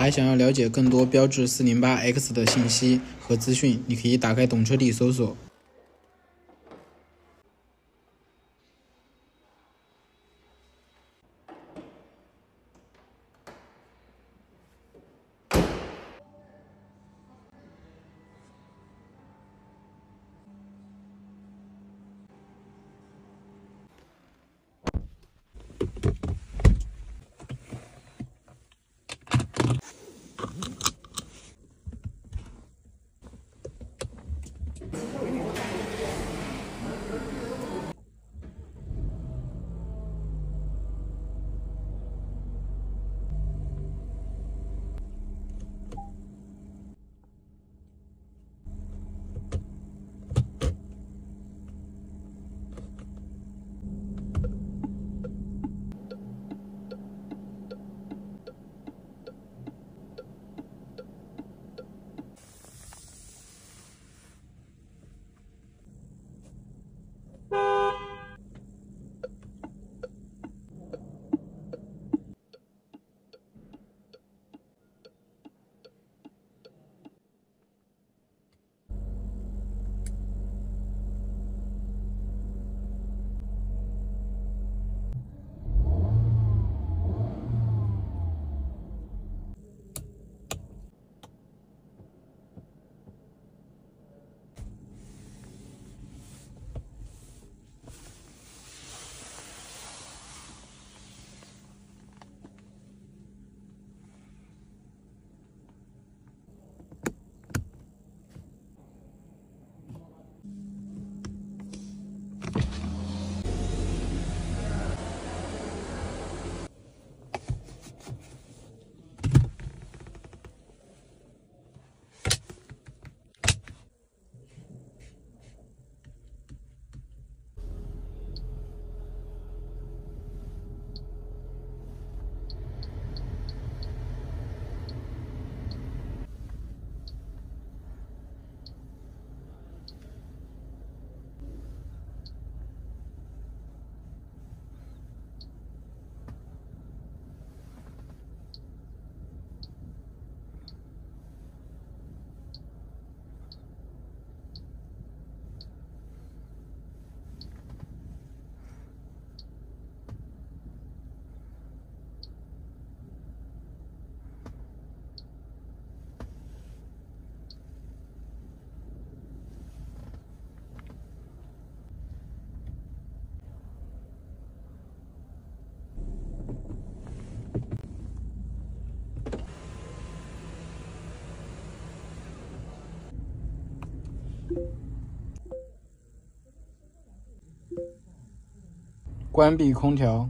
还想要了解更多标致 408X 的信息和资讯，你可以打开懂车帝搜索。关闭空调。